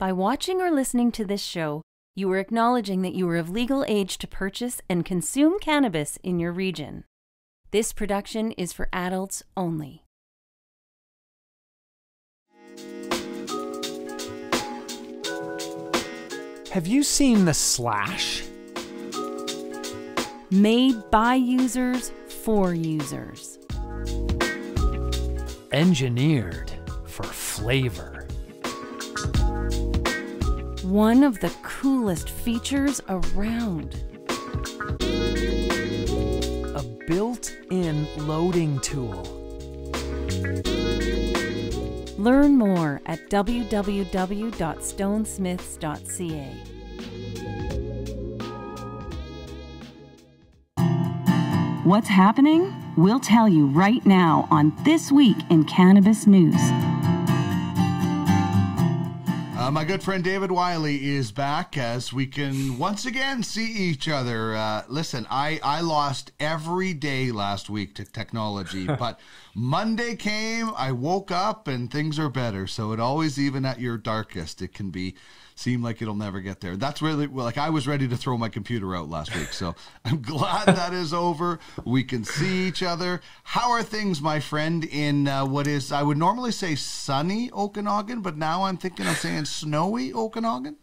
By watching or listening to this show, you are acknowledging that you are of legal age to purchase and consume cannabis in your region. This production is for adults only. Have you seen The Slash? Made by users for users. Engineered for flavor. One of the coolest features around. A built-in loading tool. Learn more at www.stonesmiths.ca. What's happening? We'll tell you right now on This Week in Cannabis News. My good friend David Wylie is back as we can once again see each other. Listen, I lost every day last week to technology, but Monday came, I woke up, and things are better. So it always, even at your darkest, it can be seem like it'll never get there. That's really, like, I was ready to throw my computer out last week. So I'm glad that is over. We can see each other. How are things, my friend, in what is, I would normally say sunny Okanagan, but now I'm thinking of saying snowy Okanagan?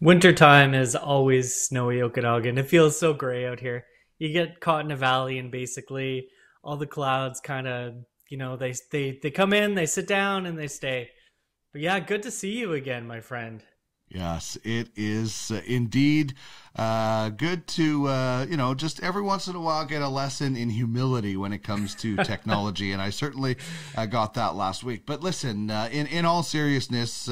Wintertime is always snowy Okanagan. It feels so gray out here. You get caught in a valley and basically all the clouds kind of, you know, they come in, they sit down, and they stay. But yeah, good to see you again, my friend. Yes, it is indeed good to, you know, just every once in a while get a lesson in humility when it comes to technology. And I certainly got that last week. But listen, in all seriousness,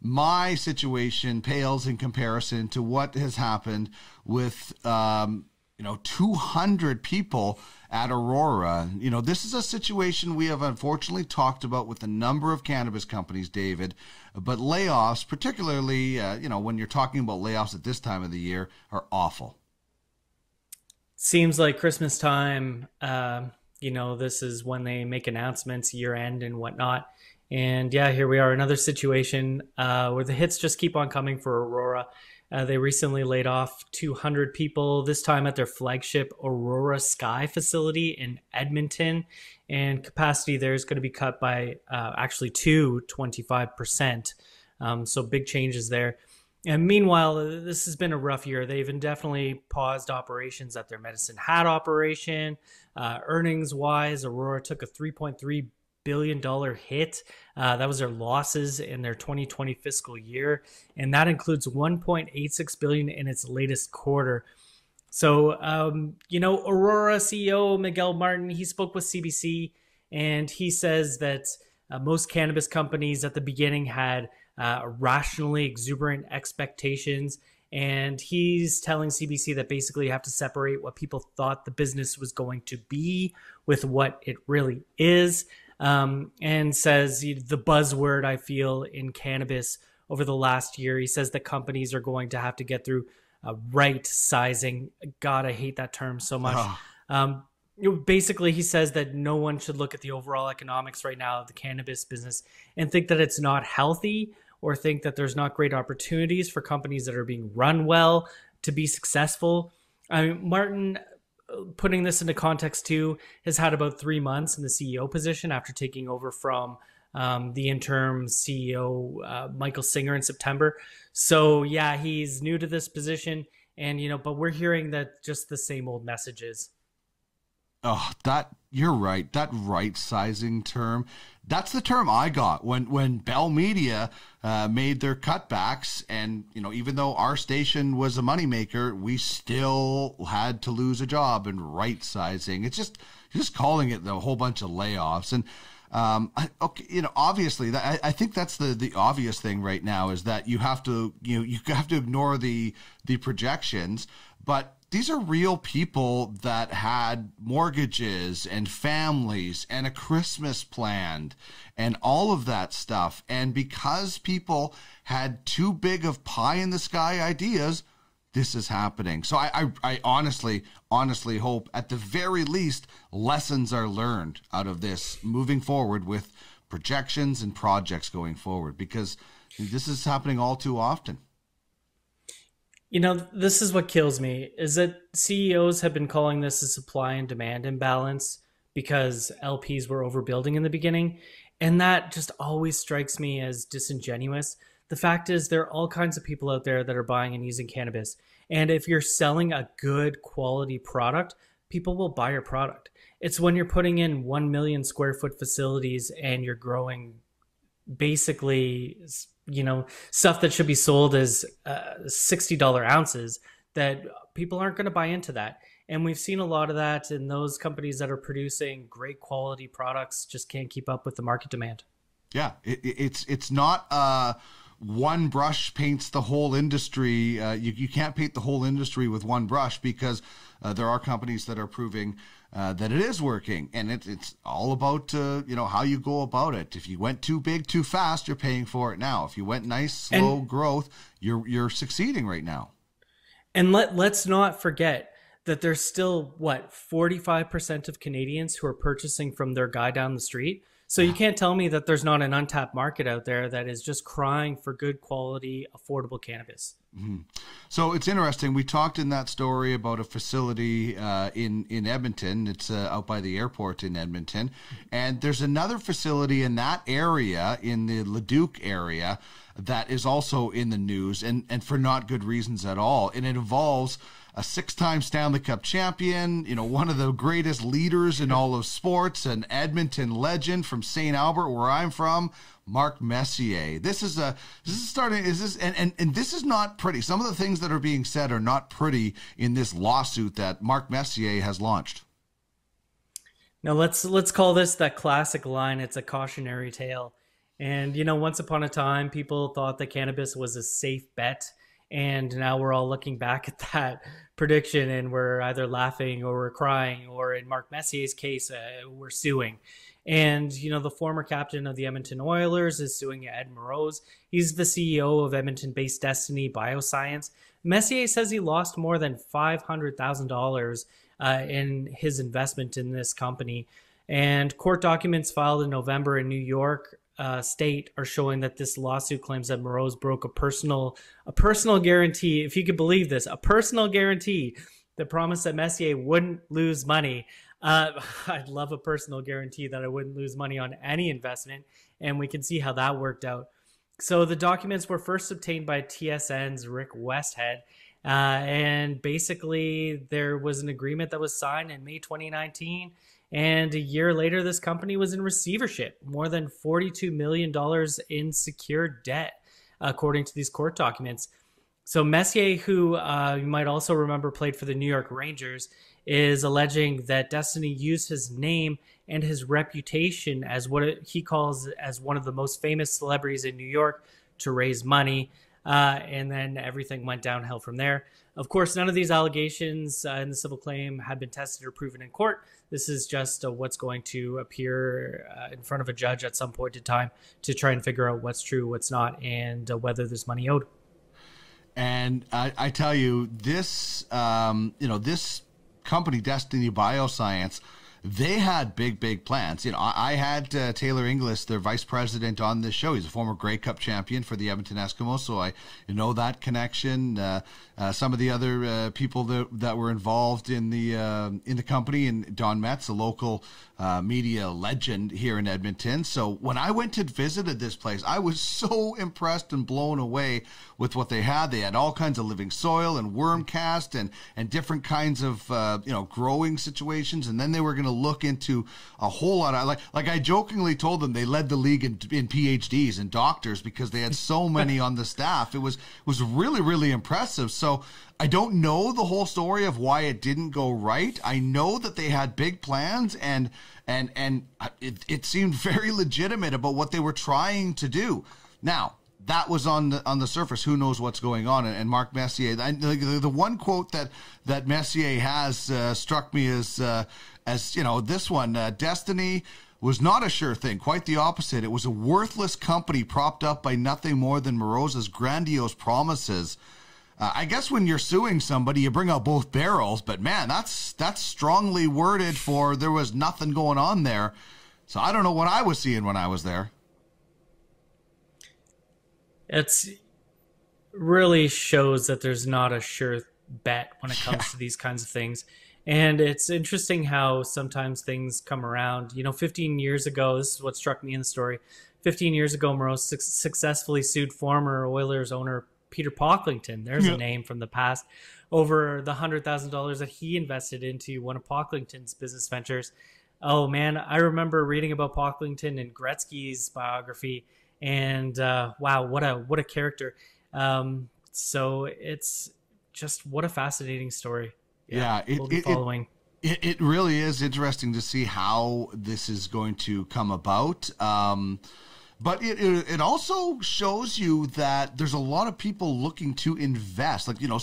my situation pales in comparison to what has happened with, you know, 200 people at Aurora. You know, this is a situation we have unfortunately talked about with a number of cannabis companies, David, but layoffs, particularly, you know, when you're talking about layoffs at this time of the year, are awful. Seems like Christmas time, you know, this is when they make announcements year end and whatnot. And yeah, here we are, another situation where the hits just keep on coming for Aurora. They recently laid off 200 people, this time at their flagship Aurora Sky facility in Edmonton. And capacity there is going to be cut by actually 25%. So big changes there. And meanwhile, this has been a rough year. They've indefinitely paused operations at their Medicine Hat operation. Earnings-wise, Aurora took a $3.3 billion hit. That was their losses in their 2020 fiscal year, and that includes $1.86 billion in its latest quarter. So, you know, Aurora CEO Miguel Martin, he spoke with CBC, and he says that most cannabis companies at the beginning had rationally exuberant expectations, and he's telling CBC that basically you have to separate what people thought the business was going to be with what it really is. And says the buzzword, I feel, in cannabis over the last year, he says that companies are going to have to get through right sizing. God, I hate that term so much. Oh. Basically, he says that no one should look at the overall economics right now of the cannabis business and think that it's not healthy or think that there's not great opportunities for companies that are being run well to be successful. I mean, Martin, putting this into context too, has had about 3 months in the CEO position after taking over from the interim CEO, Michael Singer, in September. So yeah, he's new to this position, and, you know, but we're hearing that just the same old messages. Oh, that, you're right. That right sizing term, that's the term I got when Bell Media made their cutbacks. And, you know, even though our station was a moneymaker, we still had to lose a job in right sizing. It's just calling it the whole bunch of layoffs. And, okay, you know, obviously that, I think that's the obvious thing right now is that you have to, you know, you have to ignore the projections, but these are real people that had mortgages and families and a Christmas planned and all of that stuff. And because people had too big of pie in the sky ideas, this is happening. So I honestly hope at the very least lessons are learned out of this moving forward with projections and projects going forward, because This is happening all too often. You know, this is what kills me, is that CEOs have been calling this a supply and demand imbalance because LPs were overbuilding in the beginning. And that just always strikes me as disingenuous. The fact is there are all kinds of people out there that are buying and using cannabis. And if you're selling a good quality product, people will buy your product. It's when you're putting in 1 million square foot facilities and you're growing basically, you know, stuff that should be sold as $60 ounces, that people aren't going to buy into that. And we've seen a lot of that in those companies that are producing great quality products, just can't keep up with the market demand. Yeah, it's not one brush paints the whole industry. You can't paint the whole industry with one brush, because there are companies that are proving that it is working. And it's all about, you know, how you go about it. If you went too big, too fast, you're paying for it now. If you went nice, slow growth, you're succeeding right now. And let's not forget that there's still, what, 45% of Canadians who are purchasing from their guy down the street. So you can't tell me that there's not an untapped market out there that is just crying for good quality, affordable cannabis. Mm-hmm. So it's interesting. We talked in that story about a facility in Edmonton. It's out by the airport in Edmonton. And there's another facility in that area, in the Leduc area, that is also in the news, and for not good reasons at all. And it involves a six-time Stanley Cup champion, you know, one of the greatest leaders in all of sports, an Edmonton legend from St. Albert, where I'm from, Mark Messier. This is not pretty. Some of the things that are being said are not pretty in this lawsuit that Mark Messier has launched. Now let's call this that classic line. It's a cautionary tale. And, you know, once upon a time, people thought that cannabis was a safe bet. And now we're all looking back at that prediction and we're either laughing or we're crying, or in Mark Messier's case, we're suing. And, you know, the former captain of the Edmonton Oilers is suing Ed Moreau. He's the CEO of Edmonton-based Destiny Bioscience. Messier says he lost more than $500,000 in his investment in this company. And court documents filed in November in New York state are showing that this lawsuit claims that Moreau broke a personal guarantee, if you could believe this, a personal guarantee that promised that Messier wouldn't lose money. I'd love a personal guarantee that I wouldn't lose money on any investment, and we can see how that worked out. So the documents were first obtained by TSN's Rick Westhead, and basically there was an agreement that was signed in May 2019. And a year later, this company was in receivership, more than $42 million in secured debt, according to these court documents. So Messier, who you might also remember played for the New York Rangers, is alleging that Destiny used his name and his reputation as what he calls as one of the most famous celebrities in New York to raise money. And then everything went downhill from there. Of course, none of these allegations in the civil claim have been tested or proven in court. This is just what's going to appear in front of a judge at some point in time to try and figure out what's true, what's not, and whether there's money owed. And I tell you, this, you know, this company, Destiny Bioscience, they had big plans. You know, I had Taylor Inglis, their vice president, on this show. He's a former Grey Cup champion for the Edmonton Eskimos, so I know that connection. Some of the other people that were involved in the company, and Don Metz, a local media legend here in Edmonton. So when I went and visited this place, I was so impressed and blown away with what they had. They had all kinds of living soil and worm cast and different kinds of you know, growing situations, and then they were going to look into a whole lot of, like I jokingly told them they led the league in PhDs and doctors because they had so many on the staff. It was really impressive. So I don't know the whole story of why it didn't go right. I know that they had big plans, and it seemed very legitimate about what they were trying to do. Now, that was on the surface. Who knows what's going on? And Mark Messier, the one quote that Messier has struck me as you know, this one, Destiny was not a sure thing. Quite the opposite. It was a worthless company propped up by nothing more than Moreau's grandiose promises. I guess when you're suing somebody, you bring out both barrels. But man, that's strongly worded for there was nothing going on there. So I don't know what I was seeing when I was there. It's really shows that there's not a sure bet when it comes to these kinds of things. And it's interesting how sometimes things come around. You know, 15 years ago, this is what struck me in the story. 15 years ago, Moreau successfully sued former Oilers owner Peter Pocklington. There's a name from the past. Over the $100,000 that he invested into one of Pocklington's business ventures. Oh, man, I remember reading about Pocklington in Gretzky's biography. And wow, what a character. So it's just what a fascinating story. Yeah, it really is interesting to see how this is going to come about. But it also shows you that there's a lot of people looking to invest. Like, you know,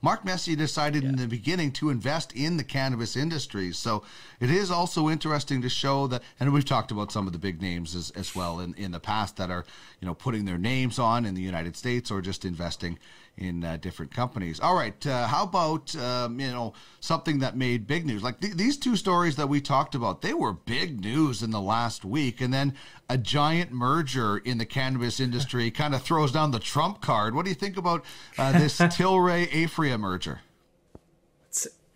Mark Messier decided in the beginning to invest in the cannabis industry. So it is also interesting to show that, and we've talked about some of the big names as well in the past that are, you know, putting their names on in the United States or just investing in different companies. All right, how about, you know, something that made big news? Like these two stories that we talked about, they were big news in the last week. And then a giant merger in the cannabis industry kind of throws down the trump card. What do you think about this Tilray-Aphria merger?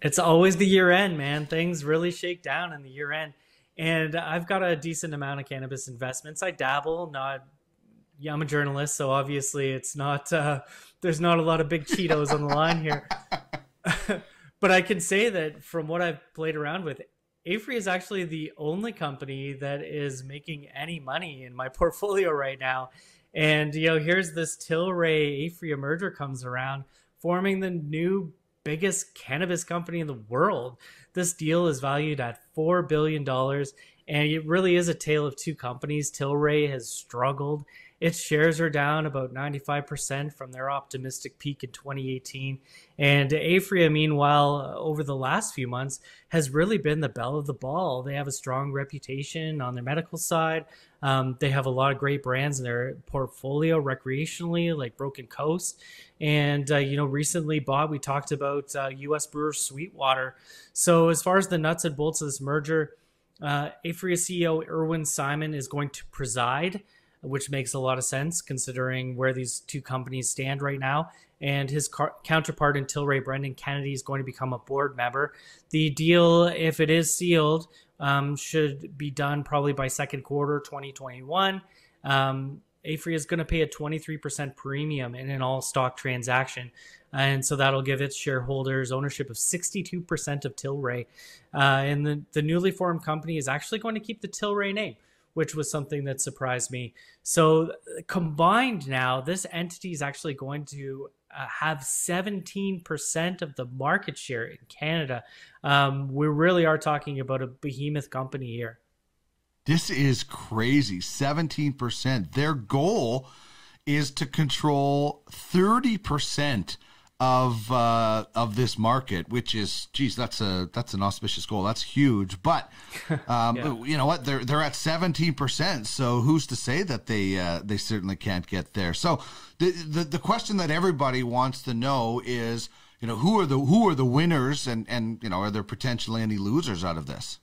It's always the year end, man. Things really shake down in the year end. And I've got a decent amount of cannabis investments. I dabble, yeah, I'm a journalist, so obviously it's not, there's not a lot of big Cheetos on the line here. But I can say that from what I've played around with, Aphria is actually the only company that is making any money in my portfolio right now. And, you know, here's this Tilray-Aphria merger comes around, forming the new biggest cannabis company in the world. This deal is valued at $4 billion, and it really is a tale of two companies. Tilray has struggled. Its shares are down about 95% from their optimistic peak in 2018. And Aphria, meanwhile, over the last few months, has really been the belle of the ball. They have a strong reputation on their medical side. They have a lot of great brands in their portfolio recreationally, like Broken Coast. And, you know, recently, Bob, we talked about U.S. brewer Sweetwater. So as far as the nuts and bolts of this merger, Aphria CEO Irwin Simon is going to preside, which makes a lot of sense considering where these two companies stand right now. And his counterpart in Tilray, Brendan Kennedy, is going to become a board member. The deal, if it is sealed, should be done probably by second quarter 2021. Aphria is going to pay a 23% premium in an all-stock transaction. And so that'll give its shareholders ownership of 62% of Tilray. And the newly formed company is actually going to keep the Tilray name, which was something that surprised me. So combined now, this entity is actually going to have 17% of the market share in Canada. We really are talking about a behemoth company here. This is crazy, 17%. Their goal is to control 30% of this market, which is, geez, that's an auspicious goal. That's huge. But you know what, they're at 17%. So who's to say that they certainly can't get there? So the question that everybody wants to know is, you know, who are the winners, and you know, are there potentially any losers out of this?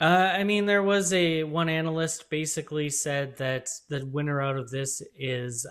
I mean, there was one analyst basically said that the winner out of this is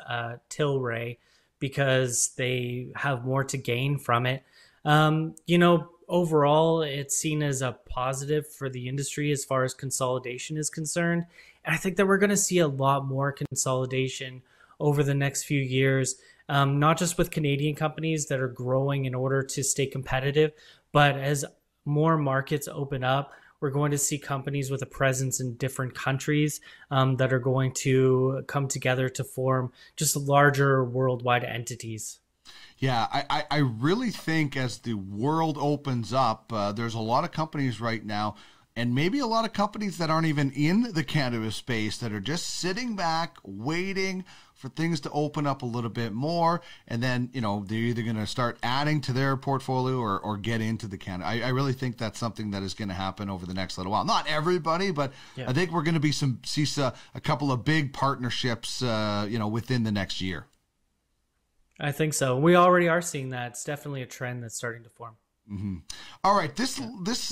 Tilray, because they have more to gain from it. You know, overall, it's seen as a positive for the industry as far as consolidation is concerned. And I think that we're going to see a lot more consolidation over the next few years, not just with Canadian companies that are growing in order to stay competitive, but as more markets open up, we're going to see companies with a presence in different countries that are going to come together to form just larger worldwide entities. Yeah, I really think as the world opens up, there's a lot of companies right now, and maybe a lot of companies that aren't even in the cannabis space, that are just sitting back, waiting for things to open up a little bit more. And then, you know, they're either going to start adding to their portfolio or get into the cannabis. I really think that's something that is going to happen over the next little while. Not everybody, but yeah. I think we're going to see a couple of big partnerships, you know, within the next year. I think so. We already are seeing that. It's definitely a trend that's starting to form. Mm-hmm. All right, this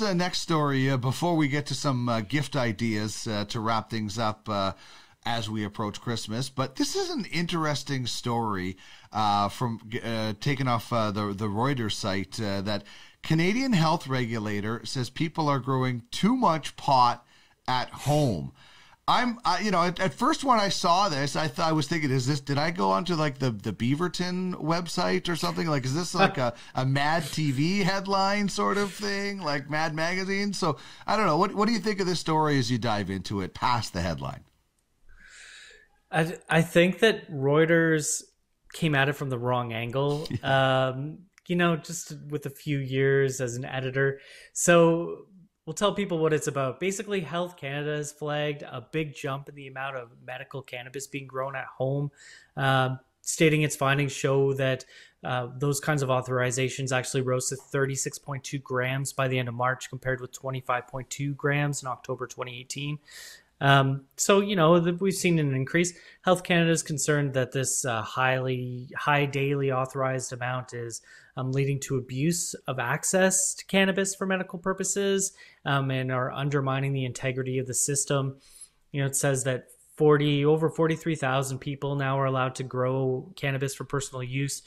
next story, before we get to some gift ideas to wrap things up, as we approach Christmas. But this is an interesting story taken off the Reuters site that Canadian health regulator says people are growing too much pot at home. At first when I saw this, I was thinking, did I go onto like the Beaverton website or something? Like, is this like a Mad TV headline sort of thing, like Mad Magazine? So I don't know. What do you think of this story as you dive into it past the headline? I think that Reuters came at it from the wrong angle. Yeah. Just with a few years as an editor. So we'll tell people what it's about. Basically, Health Canada has flagged a big jump in the amount of medical cannabis being grown at home, stating its findings show that those kinds of authorizations actually rose to 36.2 grams by the end of March, compared with 25.2 grams in October 2018. We've seen an increase. Health Canada is concerned that this high daily authorized amount is leading to abuse of access to cannabis for medical purposes and are undermining the integrity of the system. You know, it says that over 43,000 people now are allowed to grow cannabis for personal use,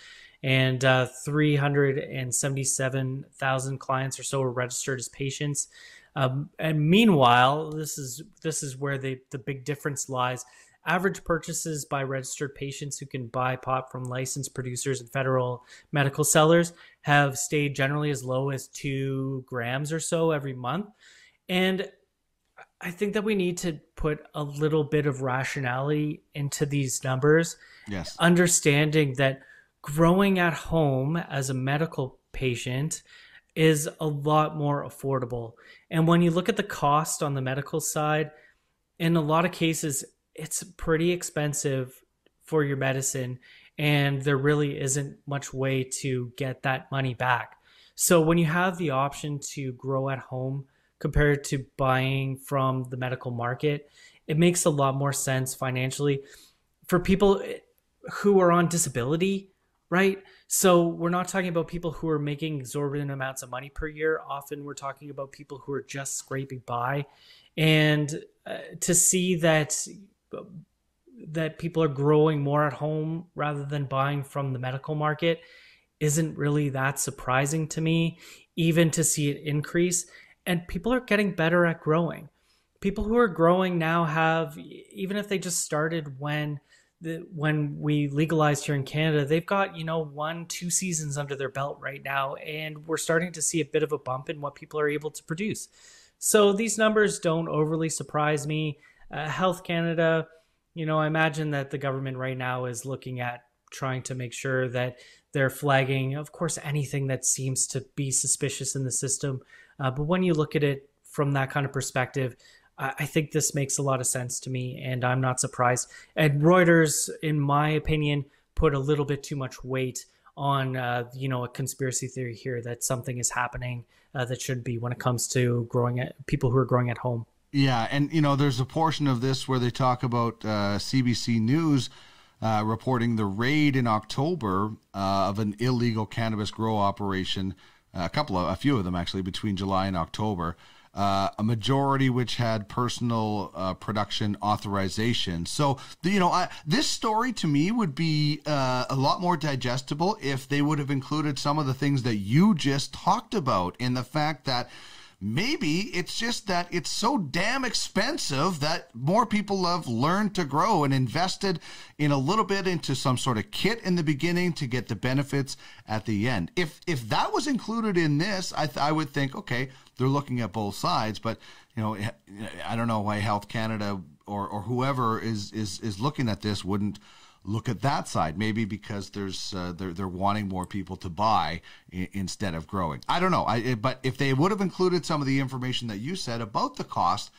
and 377,000 clients or so are registered as patients. And meanwhile, this is where the big difference lies. Average purchases by registered patients who can buy pot from licensed producers and federal medical sellers have stayed generally as low as 2 grams or so every month. And I think that we need to put a little bit of rationality into these numbers. Yes. Understanding that growing at home as a medical patient is a lot more affordable. And when you look at the cost on the medical side, in a lot of cases, it's pretty expensive for your medicine, and there really isn't much way to get that money back. So when you have the option to grow at home compared to buying from the medical market, it makes a lot more sense financially for people who are on disability, right? So we're not talking about people who are making exorbitant amounts of money per year. Often we're talking about people who are just scraping by, and to see that people are growing more at home rather than buying from the medical market isn't really that surprising to me, even to see it increase. And people are getting better at growing. People who are growing now have, even if they just started when we legalized here in Canada, they've got, 1-2 seasons under their belt right now. And we're starting to see a bit of a bump in what people are able to produce. So these numbers don't overly surprise me. Health Canada, I imagine that the government right now is looking at trying to make sure that they're flagging, of course, anything that seems to be suspicious in the system. But when you look at it from that kind of perspective, I think this makes a lot of sense to me, and I'm not surprised. And Reuters, in my opinion, put a little bit too much weight on, a conspiracy theory here that something is happening that shouldn't be when it comes to people who are growing at home. Yeah. And, there's a portion of this where they talk about CBC News reporting the raid in October of an illegal cannabis grow operation, a few of them actually, between July and October. A majority which had personal production authorization. So, this story to me would be a lot more digestible if they would have included some of the things that you just talked about, in the fact that maybe it's just that it's so damn expensive that more people have learned to grow and invested in a little bit into some sort of kit in the beginning to get the benefits at the end. If that was included in this, I would think, okay, they're looking at both sides. But, I don't know why Health Canada or whoever is looking at this wouldn't look at that side. Maybe because they're wanting more people to buy instead of growing. I don't know. But if they would have included some of the information that you said about the cost,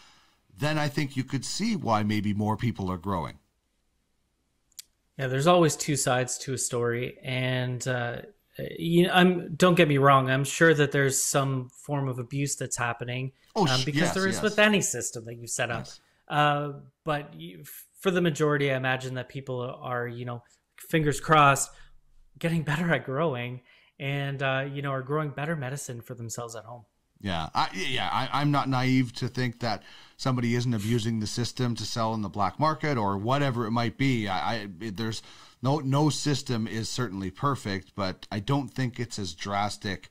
then I think you could see why maybe more people are growing. Yeah, there's always two sides to a story, and don't get me wrong. I'm sure that there's some form of abuse that's happening, because there is with any system that you set up. Yes. For the majority, I imagine that people are, fingers crossed, getting better at growing and, are growing better medicine for themselves at home. Yeah, I'm not naive to think that somebody isn't abusing the system to sell in the black market or whatever it might be. There's no system is certainly perfect, but I don't think it's as drastic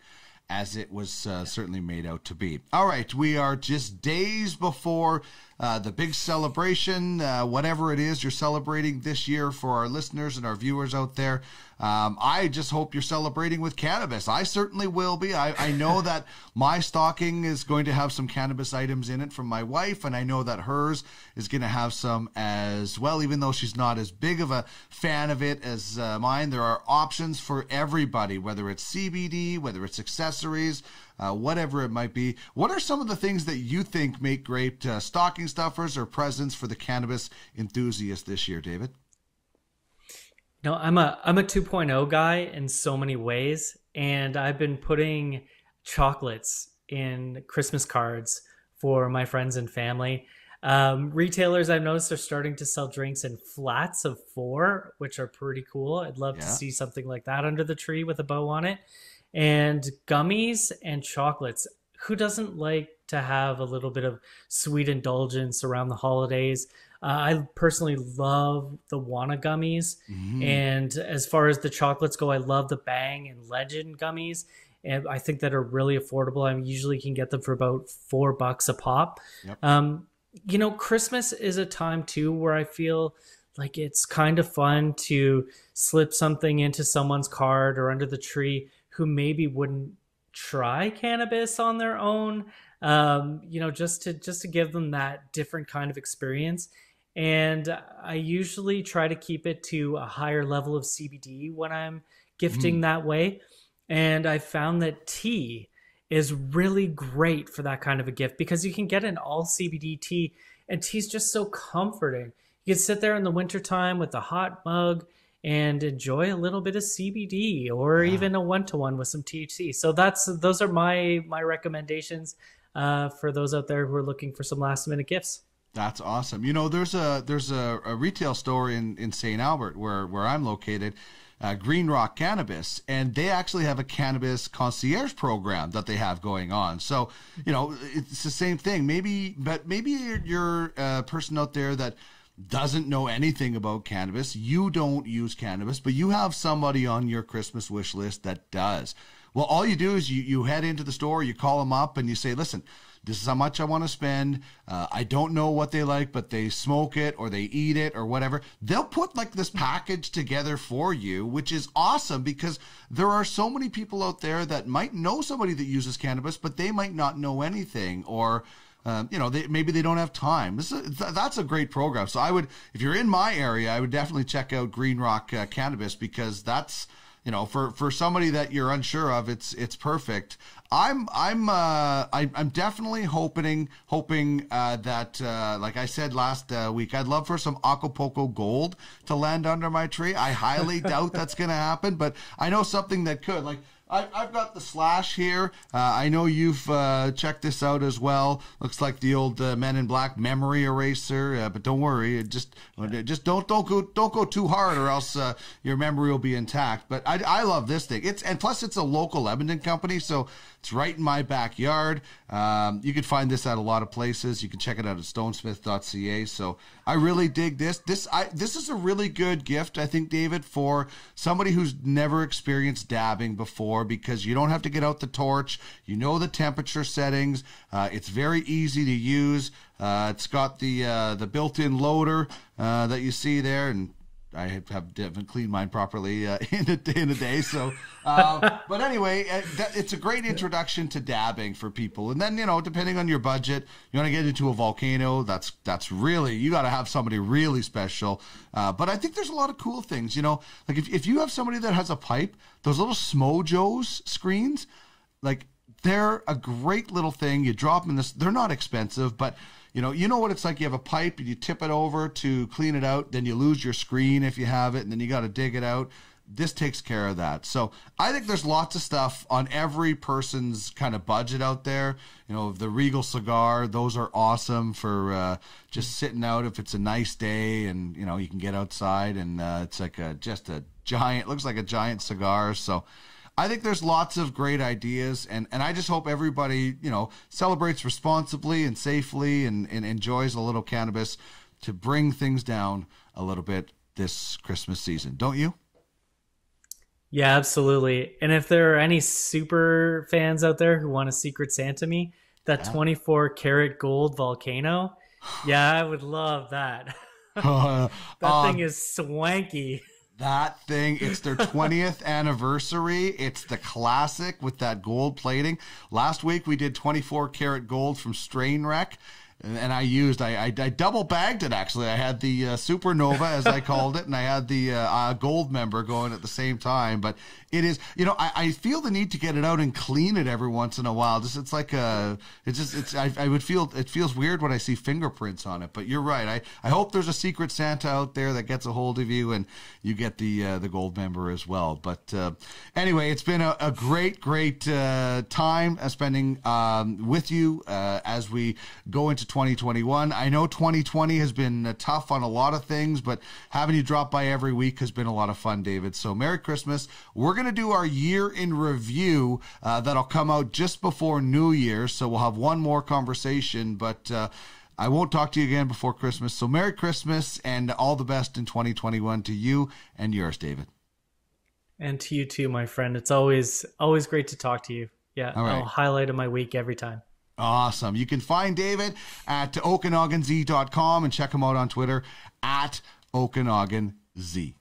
as it was certainly made out to be. All right, we are just days before the big celebration, whatever it is you're celebrating this year for our listeners and our viewers out there. I just hope you're celebrating with cannabis. I certainly will be. I know that my stocking is going to have some cannabis items in it from my wife, and I know that hers is going to have some as well, even though she's not as big of a fan of it as mine. There are options for everybody, whether it's CBD, whether it's accessories, whatever it might be. What are some of the things that you think make great stocking stuffers or presents for the cannabis enthusiast this year, David? No, I'm a 2.0 guy in so many ways, and I've been putting chocolates in Christmas cards for my friends and family. Retailers, I've noticed, are starting to sell drinks in flats of 4, which are pretty cool. I'd love to see something like that under the tree with a bow on it. And gummies and chocolates. Who doesn't like to have a little bit of sweet indulgence around the holidays? I personally love the Wana gummies. Mm-hmm. And as far as the chocolates go, I love the Bang and Legend gummies. And I think that are really affordable. I usually can get them for about $4 a pop. Yep. You know, Christmas is a time too where I feel like it's kind of fun to slip something into someone's card or under the tree who maybe wouldn't try cannabis on their own. You know, just to give them that different kind of experience. And I usually try to keep it to a higher level of CBD when I'm gifting that way. And I found that tea is really great for that kind of a gift because you can get an all CBD tea, and tea's just so comforting. You can sit there in the wintertime with a hot mug and enjoy a little bit of CBD or even a one-to-one with some THC. So those are my recommendations for those out there who are looking for some last minute gifts. That's awesome. You know, there's a retail store in St. Albert where I'm located, Green Rock Cannabis, and they actually have a cannabis concierge program that they have going on. So, you know, it's the same thing. Maybe you're a person out there that doesn't know anything about cannabis. You don't use cannabis, but you have somebody on your Christmas wish list that does. Well, all you do is you head into the store, you call them up and you say, listen, this is how much I want to spend. I don't know what they like, but they smoke it or they eat it or whatever. They'll put like this package together for you, which is awesome because there are so many people out there that might know somebody that uses cannabis, but they might not know anything, or you know, maybe they don't have time. That's a great program. So I would, if you're in my area, I would definitely check out Green Rock Cannabis, because that's, you know, for somebody that you're unsure of, it's perfect. I'm definitely hoping that, like I said last week, I'd love for some Acapulco Gold to land under my tree. I highly doubt that's going to happen, but I know something that could. Like, I've got the Slash here. I know you've checked this out as well. Looks like the old Men in Black memory eraser, but don't worry. Just don't go too hard, or else your memory will be intact. But I love this thing. Plus it's a local Edmonton company, so it's right in my backyard. You can find this at a lot of places. You can check it out at stonesmith.ca. So I really dig this. This is a really good gift, I think, David, for somebody who's never experienced dabbing before, because you don't have to get out the torch. You know the temperature settings. It's very easy to use. It's got the built-in loader that you see there, and I haven't cleaned mine properly in a day. So, but anyway, it's a great introduction to dabbing for people. And then, you know, depending on your budget, you want to get into a volcano. That's really, you got to have somebody really special. But I think there's a lot of cool things, you know, like if you have somebody that has a pipe, those little Smojos screens, like they're a great little thing. You drop them in this, they're not expensive, but you know what it's like. You have a pipe and you tip it over to clean it out. Then you lose your screen if you have it, and then you got to dig it out. This takes care of that. So I think there's lots of stuff on every person's kind of budget out there. You know, the Regal cigar, those are awesome for just sitting out if it's a nice day, and, you know, you can get outside, and it's like a giant cigar. So I think there's lots of great ideas, and I just hope everybody, you know, celebrates responsibly and safely and enjoys a little cannabis to bring things down a little bit this Christmas season. Don't you? Yeah, absolutely. And if there are any super fans out there who want a Secret Santa me, that 24-karat gold Volcano, yeah, I would love that. That thing is swanky. That thing, it's their 20th anniversary. It's the classic with that gold plating. Last week we did 24-karat gold from Strainwreck. And I double bagged it, actually. I had the supernova, as I called it, and I had the gold member going at the same time. But it is, you know, I feel the need to get it out and clean it every once in a while. Just it's like a, it's just, it's, I would feel, it feels weird when I see fingerprints on it. But you're right. I hope there's a Secret Santa out there that gets a hold of you and you get the gold member as well. But anyway, it's been a great time spending with you as we go into 2021. I know 2020 has been tough on a lot of things, but having you drop by every week has been a lot of fun, David. So Merry Christmas. We're going to do our year in review that'll come out just before New Year's. So we'll have one more conversation, but I won't talk to you again before Christmas. So Merry Christmas and all the best in 2021 to you and yours, David. And to you too, my friend. It's always great to talk to you. Yeah, all right. I'll highlight of my week every time. Awesome. You can find David at OkanaganZ.com and check him out on Twitter at OkanaganZ.